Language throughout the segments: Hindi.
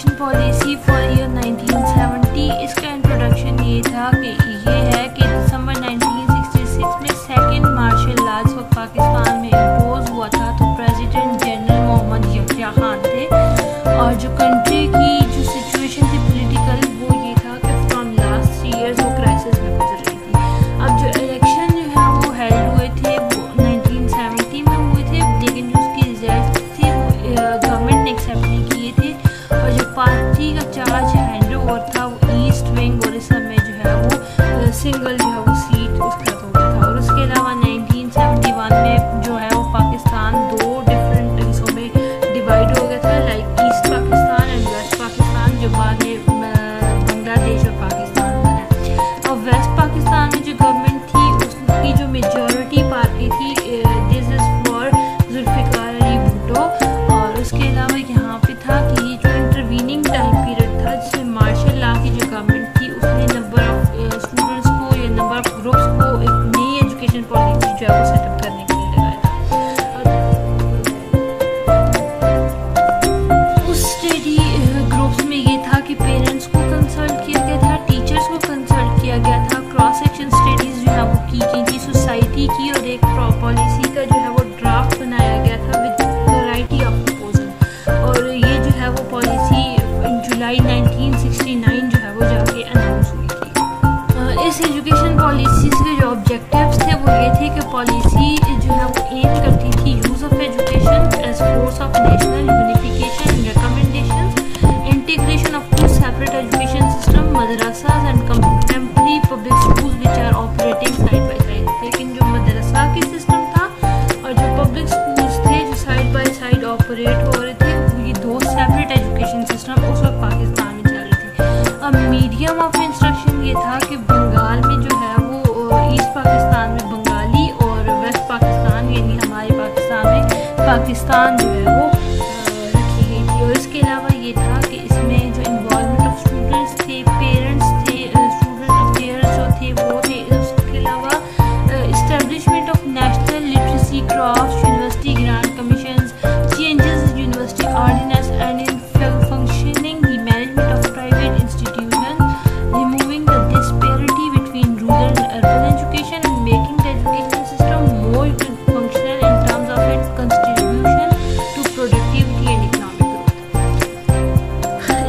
एजुकेशन पॉलिसी फॉर ईयर 1970 इसका इंट्रोडक्शन ये था कि ये है कि दिसंबर 1966 में सेकेंड मार्शल लॉ पाकिस्तान में इम्पोज हुआ था। तो प्रेसिडेंट जनरल मोहम्मद यहया खान थे और जो कंट्री की जो सिचुएशन थी पॉलिटिकल वो ये था कि फ्रॉम लास्ट 3 इयर्स वो क्राइसिस में गुजर रही थी। अब जो इलेक्शन जो है वो हेल्ड हुए थे वो 1970 में हुए थे, लेकिन जो उसके रिजल्ट थे वो गवर्नमेंट ने एक्सेप्ट नहीं किए थे और जो पार्टी का चार्ज हैंड ओवर था वो ईस्ट विंग और इस समय जो है वो सिंगल जो है वो सीट उसका हो गया था। और उसके अलावा 1971 में जो है वो पाकिस्तान 2 डिफरेंट हिस्सों में डिवाइड हो गया था, like east Pakistan and west Pakistan, जो बाद में बांग्लादेश और पाकिस्तान बना। और वेस्ट पाकिस्तान में जो गवर्नमेंट थी उसकी जो मेजॉरिटी पार्टी थी this is for Zulfikar Ali Bhutto. और उसके अलावा यहाँ पे था कि ये जो इंटरवीनिंग टाइम पीरियड था जिसमें मार्शल लॉ की जो गवर्नमेंट थी उसने नंबर ऑफ स्टूडेंट्स को या नंबर ऑफ ग्रुप्स को एक नई एजुकेशन पॉलिसी जो है वो सेटअप करने के लिए लगाया था। उस स्टडी ग्रुप्स में ये था कि पेरेंट्स को कंसल्ट किया गया था, टीचर्स को कंसल्ट किया गया था, क्रॉस सेक्शन स्टडीज़ जो है वो की गई थी सोसाइटी की, और एक पॉलिसी का जो है वो ड्राफ्ट बनाया गया था विद वैरायटी ऑफ प्रपोजल। और ये जो है वो पॉलिसी जुलाई 1969 जो है वो जाके अनाउंस हुई थी। इस एजुकेशन पॉलिसीज़ के जो ऑब्जेक्टिव्स थे वो ये थे कि पॉलिसी जो है वो एम करती थी use of education as force of national unification, recommendation, integration of two separate education system, मदरसाज and contemporary public school which are operating side by side. लेकिन जो मदरसा के सिस्टम था और जो पब्लिक स्कूल्स थे जो साइड बाई साइड ऑपरेट हो रहे थे ये दो सेपरेट एजुकेशन सिस्टम उस वक्त पाकिस्तान में चल रहे थे। अब मीडियम ऑफ इंस्ट्रक्शन ये था कि बंगाल में जो है वो ईस्ट पाकिस्तान में बंगाली और वेस्ट पाकिस्तान यानी हमारे पाकिस्तान में पाकिस्तान जो है वो रखी गई थी। और इसके अलावा ये था कि इसमें जो इन्वॉल्वमेंट ऑफ स्टूडेंट्स थे, पेरेंट्स थे, स्टूडेंट अफेयर्स जो थे वो थे। उसके अलावा establishment of national literacy craft, university grant commission, changes university ordinance and in functioning, the management of private institution, removing the disparity between rural and urban education and making the education system more functional in terms of its contribution to productivity and economic growth.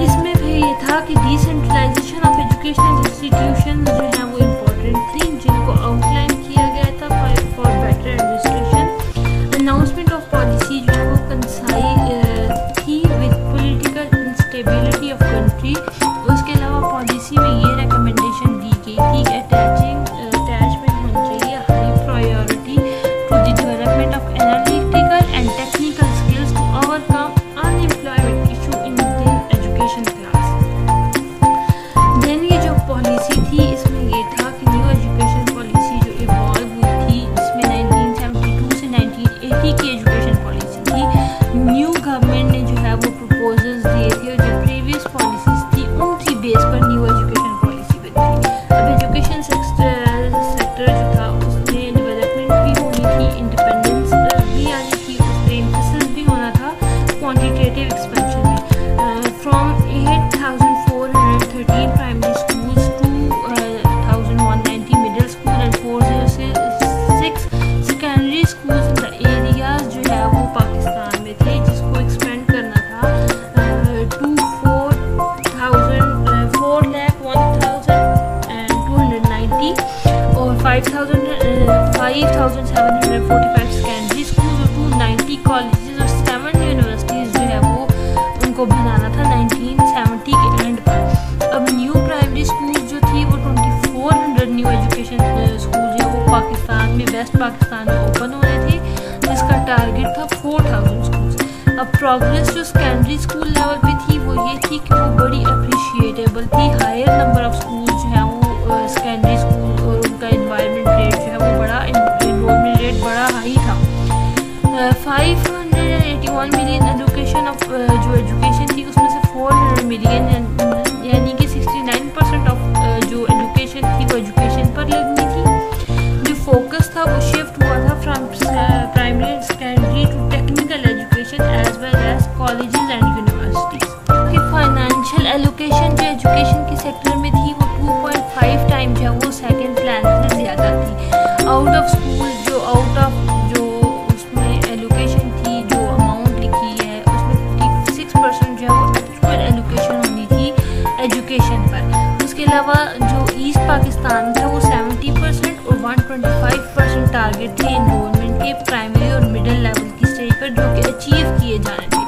इसमें भी ये था कि डिसेंट्रलाइजेशन ऑफ एजुकेशनल इंस्टीट्यूशन जो है वो इम्पोर्टेंट थी, जिनको आउटलाइन किया गया था for better administration. Announcement of policy जो है वो कंसाइज थी with political instability of country. उसके अलावा पॉलिसी में ये रिकमेंडेशन दी गई थी कि अटैचमेंट होनी चाहिए high priority to the development of analytical and technical skills to overcome unemployment issue in the education class. Then ये जो पॉलिसी थी इसमें ये था कि न्यू एजुकेशन पॉलिसी जो इवॉल्व हुई थी जिसमें 1972 से 1980 की एजुकेशन पॉलिसी थी। न्यू गवर्नमेंट ने जो है वो प्रपोजल्स दिए थे और जो प्रीवियस पॉलिसीज थी उनकी बेस पर न्यू एजुकेशन पॉलिसी बनी थी। अब एजुकेशन सेक्टर जो था उसमें डेवलपमेंट भी होनी थी, इंडिपेंडेंस भी आनी थी, उसमें इंफेसिस भी होना था क्वान्टिटेटिव एक्सपेंशन में। From 8,413 primary schools to 1,190 middle school and 406 secondary schools in the areas जो है वो पाकिस्तान में थे, जिसको एक्सपेंड करना था टू 4,01,290 और 5,745 सेकेंडरी स्कूल और 290 कॉलेजेस और 7 यूनिवर्सिटीज़ जो है वो उनको बनाना था 1970 के एंड पर। अब न्यू प्राइमरी स्कूल जो थी वो 2,400 न्यू एजुकेशन स्कूल जो है वो पाकिस्तान में वेस्ट पाकिस्तान में ओपन हो रहे थे, जिसका टारगेट था 4,000 स्कूल। अब प्रोग्रेस जो सेकेंडरी स्कूल लेवल पे थी वो ये थी कि वो बड़ी अप्रिशिएटेबल थी। हायर नंबर ऑफ स्कूल जो है वो सेकेंडरी स्कूल और उनका एनवायरनमेंट रेट जो है वो बड़ा एनरोलमेंट रेट बड़ा हाई था। 581 मिलियन एलोकेशन ऑफ जो एजुकेशन थी उसमें से 400 मिलियन यानी कि 69% ऑफ जो एजुकेशन थी वो एजुकेशन पर लगनी थी। जो फोकस था वो शिफ्ट हुआ था from primary and secondary to technical education as well as colleges and universities. Education के सेक्टर में थी वो 2.5 टाइम जो है वो सेकेंड प्लान पर ज़्यादा थी। आउट ऑफ स्कूल जो आउट ऑफ जो उसमें एलोकेशन थी, जो अमाउंट लिखी है उसमें 56% जो है वो एक्चुअल एलोकेशन होनी थी एजुकेशन पर। उसके अलावा जो ईस्ट पाकिस्तान था वो 70% और 125% टारगेट थे एनरोलमेंट के प्राइमरी और मिडिल लेवल की स्टेज पर जो कि अचीव किए जाने थे,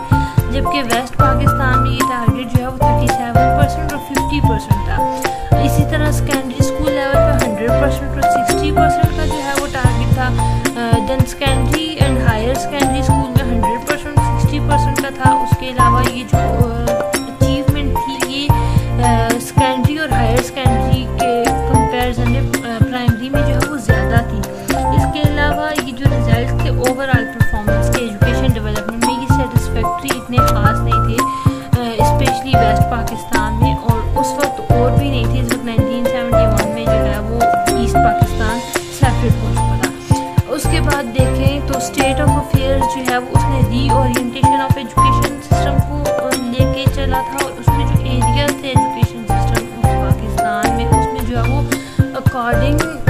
जबकि वेस्ट पाकिस्तान में ये टारगेट जो है वो 37% और 50% था। इसी तरह सेकेंडरी स्कूल लेवल पर 100% और 60% का जो है वो टारगेट था। Then secondary and higher secondary school में 100% 60% का था। उसके अलावा ये जो अचीवमेंट थी ये सेकेंडरी और हायर सेकेंडरी के कंपेरिजन में प्राइमरी में जो है वो ज़्यादा थी। इसके अलावा ये जो रिजल्ट थे ओवरऑल परफॉर्मेंस के एजुकेशन डेवलपमेंट में ये सेटिस्फैक्ट्री इतने खास नहीं थे, स्पेशली वेस्ट पाकिस्तान में, और उस वक्त और भी नहीं थे। इस वक्त 1971 में जो है वो ईस्ट पाकिस्तान सेपरेट हो चुका था। उसके बाद देखें तो स्टेट ऑफ अफेयर्स जो है वो उसने रीओरिएंटेशन ऑफ एजुकेशन सिस्टम को लेके चला था, और उसमें जो एरिया थे एजुकेशन सिस्टम पाकिस्तान में उसमें जो है वो अकॉर्डिंग